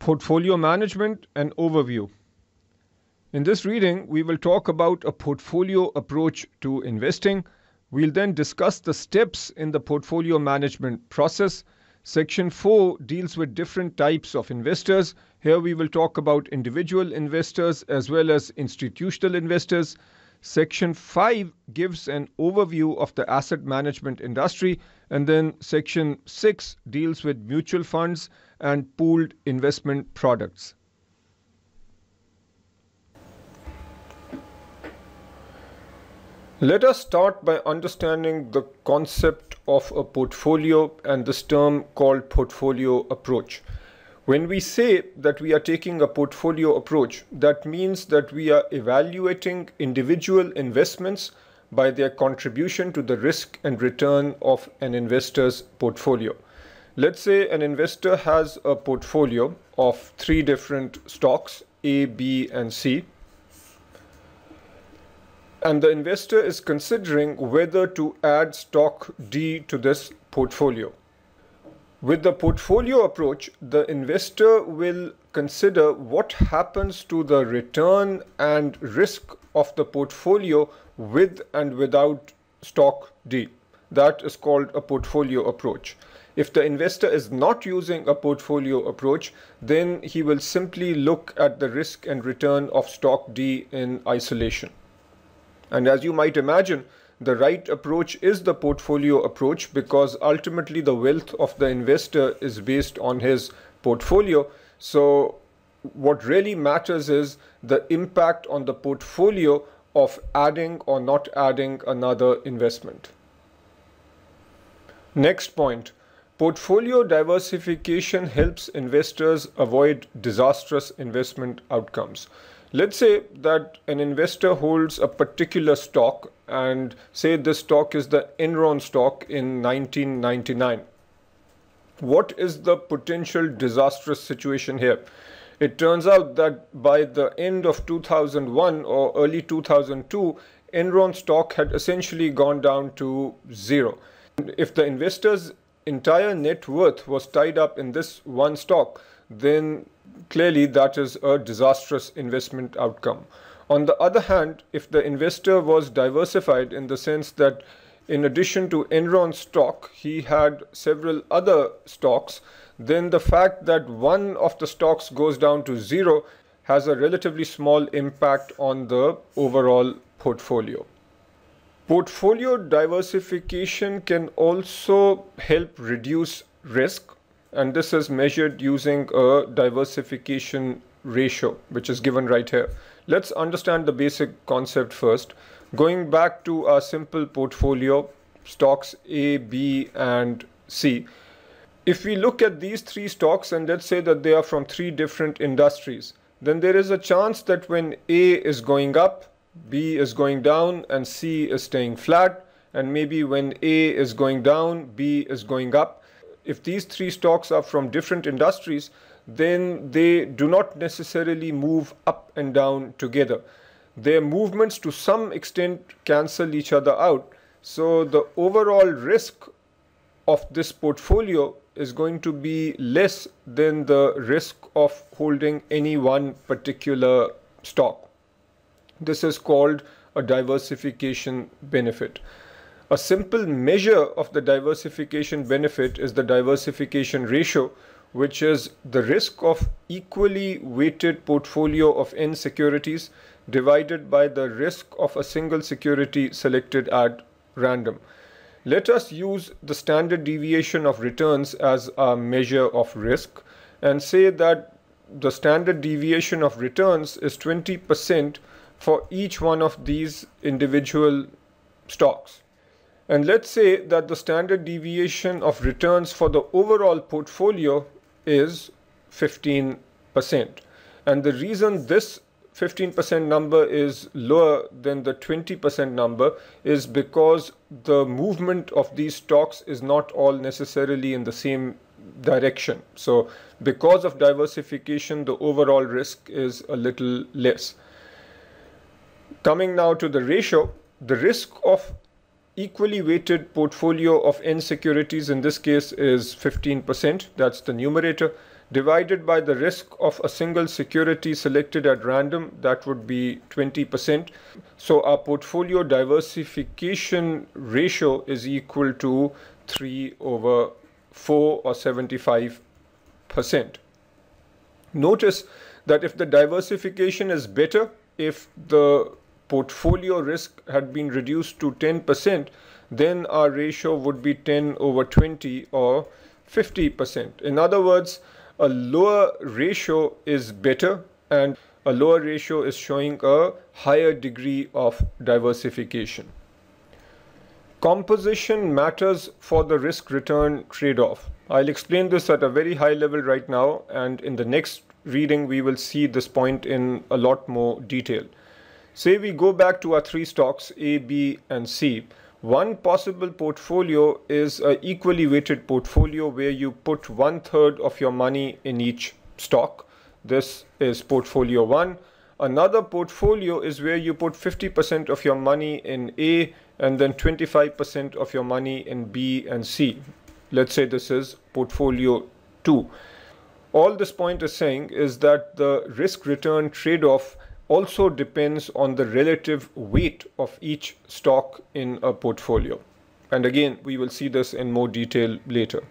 Portfolio Management and Overview. In this reading, we will talk about a portfolio approach to investing. We'll then discuss the steps in the portfolio management process. Section 4 deals with different types of investors. Here we will talk about individual investors as well as institutional investors. Section 5 gives an overview of the asset management industry, and then Section 6 deals with mutual funds and pooled investment products. Let us start by understanding the concept of a portfolio and this term called portfolio approach. When we say that we are taking a portfolio approach, that means that we are evaluating individual investments by their contribution to the risk and return of an investor's portfolio. Let's say an investor has a portfolio of 3 different stocks, A, B, and C. And the investor is considering whether to add stock D to this portfolio. With the portfolio approach, the investor will consider what happens to the return and risk of the portfolio with and without stock D. That is called a portfolio approach. If the investor is not using a portfolio approach, then he will simply look at the risk and return of stock D in isolation. And as you might imagine, the right approach is the portfolio approach, because ultimately the wealth of the investor is based on his portfolio. So what really matters is the impact on the portfolio of adding or not adding another investment. Next point, portfolio diversification helps investors avoid disastrous investment outcomes. Let's say that an investor holds a particular stock, and say this stock is the Enron stock in 1999. What is the potential disastrous situation here? It turns out that by the end of 2001 or early 2002, Enron stock had essentially gone down to 0. And if the investor's entire net worth was tied up in this one stock, then clearly that is a disastrous investment outcome. On the other hand, if the investor was diversified in the sense that in addition to Enron stock, he had several other stocks, then the fact that one of the stocks goes down to 0 has a relatively small impact on the overall portfolio. Portfolio diversification can also help reduce risk. And this is measured using a diversification ratio, which is given right here. Let's understand the basic concept first. Going back to our simple portfolio, stocks A, B, and C. If we look at these 3 stocks, and let's say that they are from 3 different industries, then there is a chance that when A is going up, B is going down, and C is staying flat. And maybe when A is going down, B is going up. If these 3 stocks are from different industries, then they do not necessarily move up and down together. Their movements to some extent cancel each other out. So the overall risk of this portfolio is going to be less than the risk of holding any one particular stock. This is called a diversification benefit. A simple measure of the diversification benefit is the diversification ratio, which is the risk of equally weighted portfolio of N securities divided by the risk of a single security selected at random. Let us use the standard deviation of returns as a measure of risk, and say that the standard deviation of returns is 20% for each one of these individual stocks. And let's say that the standard deviation of returns for the overall portfolio is 15%. And the reason this 15% number is lower than the 20% number is because the movement of these stocks is not all necessarily in the same direction. So because of diversification, the overall risk is a little less. Coming now to the ratio, the risk of equally weighted portfolio of N securities in this case is 15%, that's the numerator, divided by the risk of a single security selected at random, that would be 20%. So our portfolio diversification ratio is equal to 3/4 or 75%. Notice that if the diversification is better, if the portfolio risk had been reduced to 10%, then our ratio would be 10/20 or 50%. In other words, a lower ratio is better, and a lower ratio is showing a higher degree of diversification. Composition matters for the risk-return trade-off. I'll explain this at a very high level right now, and in the next reading we will see this point in a lot more detail. Say we go back to our three stocks A, B and C. One possible portfolio is an equally weighted portfolio where you put 1/3 of your money in each stock. This is portfolio 1. Another portfolio is where you put 50% of your money in A and then 25% of your money in B and C. Let's say this is portfolio 2. All this point is saying is that the risk-return trade-off also depends on the relative weight of each stock in a portfolio. And again, we will see this in more detail later.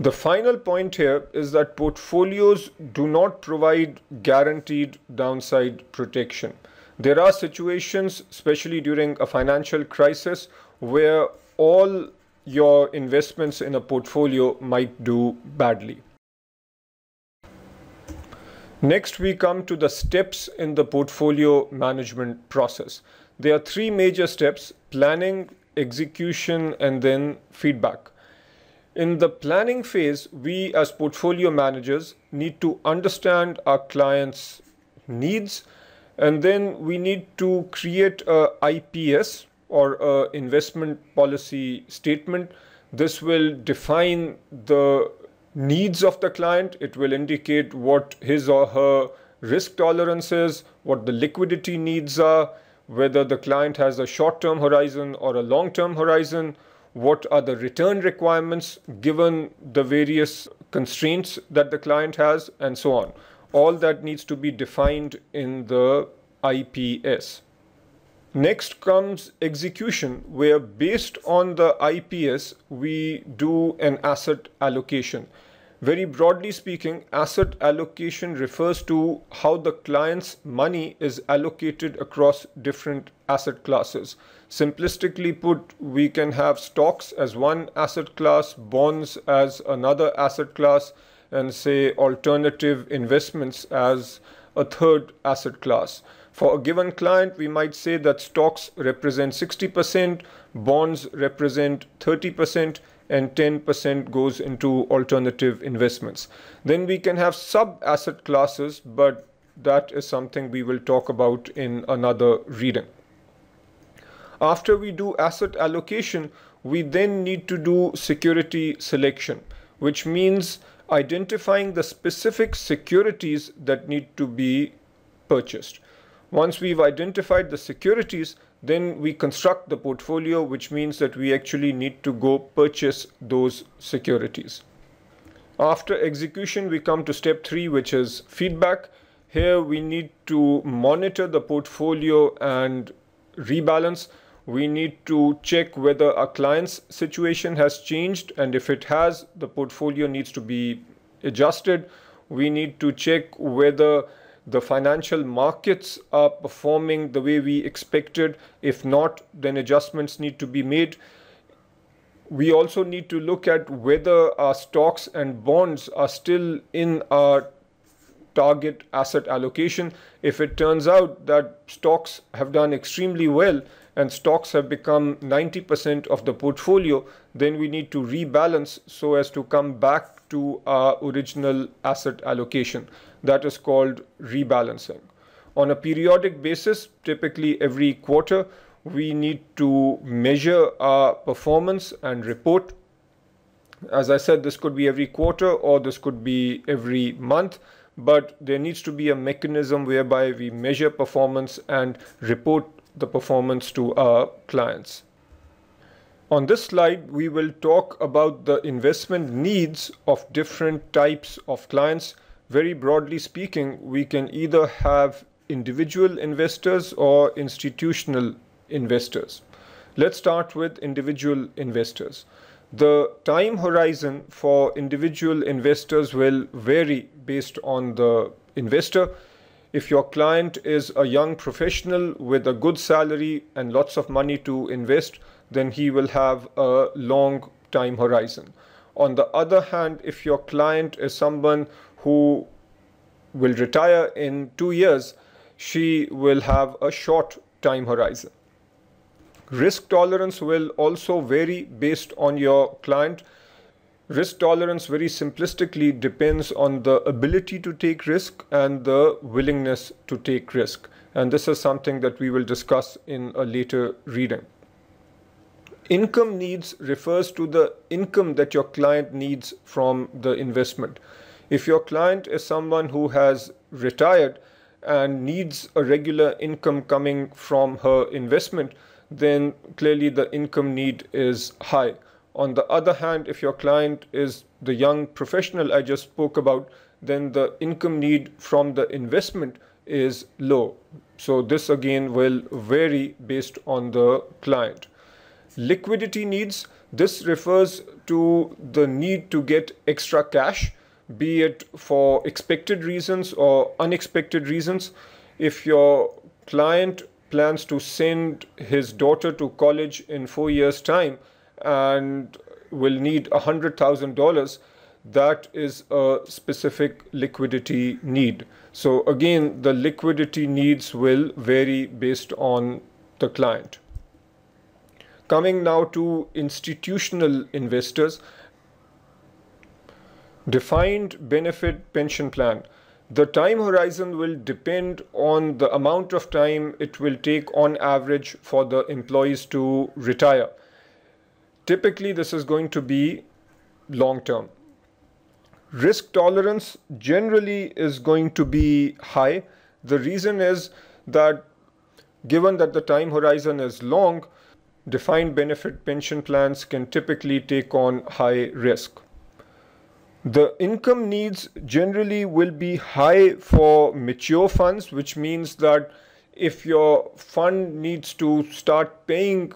The final point here is that portfolios do not provide guaranteed downside protection. There are situations, especially during a financial crisis, where all your investments in a portfolio might do badly. Next, we come to the steps in the portfolio management process. There are three major steps: planning, execution, and then feedback. In the planning phase, we as portfolio managers need to understand our clients' needs, and then we need to create a IPS or a investment policy statement. This will define the needs of the client. It will indicate what his or her risk tolerance is, what the liquidity needs are, whether the client has a short-term horizon or a long-term horizon, what are the return requirements given the various constraints that the client has, and so on. All that needs to be defined in the IPS. Next comes execution, where based on the IPS, we do an asset allocation. Very broadly speaking, asset allocation refers to how the client's money is allocated across different asset classes. Simplistically put, we can have stocks as one asset class, bonds as another asset class, and say alternative investments as a third asset class. For a given client, we might say that stocks represent 60%, bonds represent 30%, and 10% goes into alternative investments. Then we can have sub-asset classes, but that is something we will talk about in another reading. After we do asset allocation, we then need to do security selection, which means identifying the specific securities that need to be purchased. Once we've identified the securities, then we construct the portfolio, which means that we actually need to go purchase those securities. After execution, we come to step 3, which is feedback. Here we need to monitor the portfolio and rebalance. We need to check whether our client's situation has changed, and if it has, the portfolio needs to be adjusted. We need to check whether the financial markets are performing the way we expected. If not, then adjustments need to be made. We also need to look at whether our stocks and bonds are still in our target asset allocation. If it turns out that stocks have done extremely well and stocks have become 90% of the portfolio, then we need to rebalance so as to come back to our original asset allocation. That is called rebalancing. On a periodic basis, typically every quarter, we need to measure our performance and report. As I said, this could be every quarter or this could be every month, but there needs to be a mechanism whereby we measure performance and report the performance to our clients. On this slide, we will talk about the investment needs of different types of clients. Very broadly speaking, we can either have individual investors or institutional investors. Let's start with individual investors. The time horizon for individual investors will vary based on the investor. If your client is a young professional with a good salary and lots of money to invest, then he will have a long time horizon. On the other hand, if your client is someone who will retire in 2 years, she will have a short time horizon. Risk tolerance will also vary based on your client. Risk tolerance very simplistically depends on the ability to take risk and the willingness to take risk. And this is something that we will discuss in a later reading. Income needs refers to the income that your client needs from the investment. If your client is someone who has retired and needs a regular income coming from her investment, then clearly the income need is high. On the other hand, if your client is the young professional I just spoke about, then the income need from the investment is low. So this again will vary based on the client. Liquidity needs, this refers to the need to get extra cash, be it for expected reasons or unexpected reasons. If your client plans to send his daughter to college in 4 years' time and will need $100,000, that is a specific liquidity need. So again, the liquidity needs will vary based on the client. Coming now to institutional investors. Defined benefit pension plan. The time horizon will depend on the amount of time it will take on average for the employees to retire. Typically, this is going to be long term. Risk tolerance generally is going to be high. The reason is that given that the time horizon is long, defined benefit pension plans can typically take on high risk. The income needs generally will be high for mature funds, which means that if your fund needs to start paying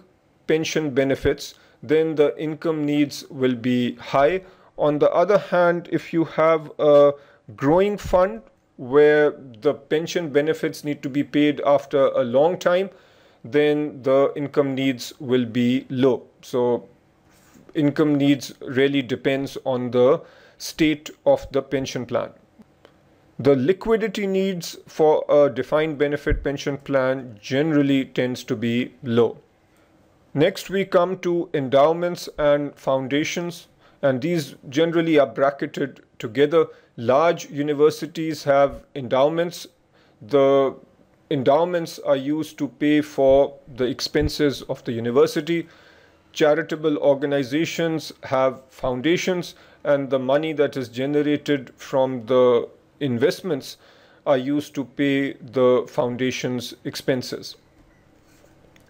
pension benefits, then the income needs will be high. On the other hand, if you have a growing fund where the pension benefits need to be paid after a long time, then the income needs will be low. So income needs really depends on the state of the pension plan. The liquidity needs for a defined benefit pension plan generally tends to be low. Next, we come to endowments and foundations, and these generally are bracketed together. Large universities have endowments. The endowments are used to pay for the expenses of the university. Charitable organizations have foundations, and the money that is generated from the investments are used to pay the foundation's expenses.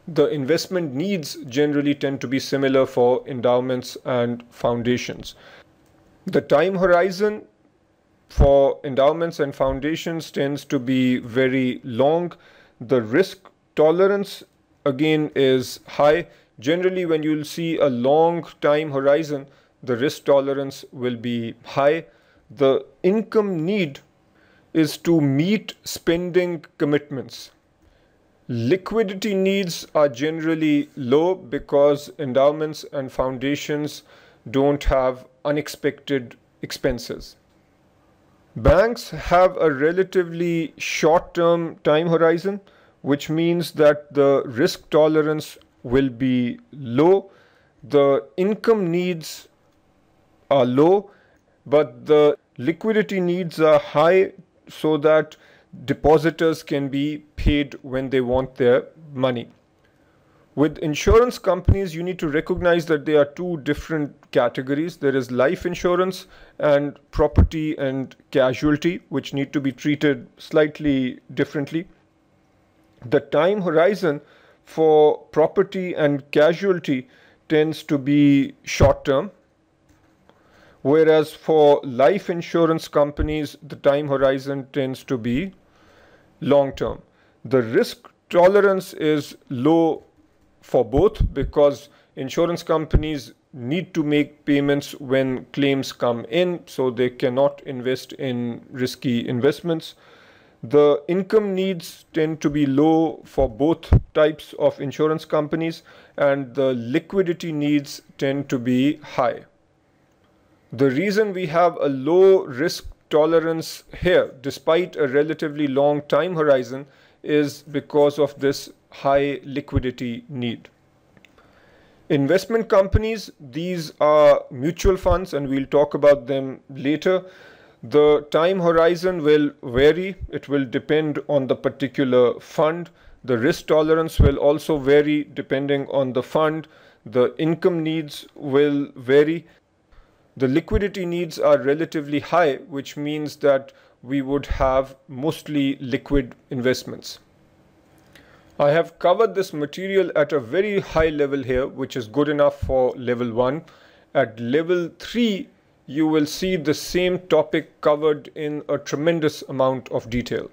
The investment needs generally tend to be similar for endowments and foundations. The time horizon for endowments and foundations tends to be very long. The risk tolerance again is high. Generally, when you'll see a long time horizon, the risk tolerance will be high. The income need is to meet spending commitments. Liquidity needs are generally low because endowments and foundations don't have unexpected expenses. Banks have a relatively short-term time horizon, which means that the risk tolerance will be low. The income needs are low, but the liquidity needs are high so that depositors can be paid when they want their money. With insurance companies, you need to recognize that there are two different categories. There is life insurance and property and casualty, which need to be treated slightly differently. The time horizon for property and casualty tends to be short term, whereas for life insurance companies, the time horizon tends to be long term. The risk tolerance is low for both because insurance companies need to make payments when claims come in, so they cannot invest in risky investments. The income needs tend to be low for both types of insurance companies, and the liquidity needs tend to be high. The reason we have a low risk tolerance here, despite a relatively long time horizon, is because of this high liquidity need. Investment companies, these are mutual funds, and we'll talk about them later. The time horizon will vary. It will depend on the particular fund. The risk tolerance will also vary depending on the fund. The income needs will vary. The liquidity needs are relatively high, which means that we would have mostly liquid investments. I have covered this material at a very high level here, which is good enough for level 1. At level 3, you will see the same topic covered in a tremendous amount of detail.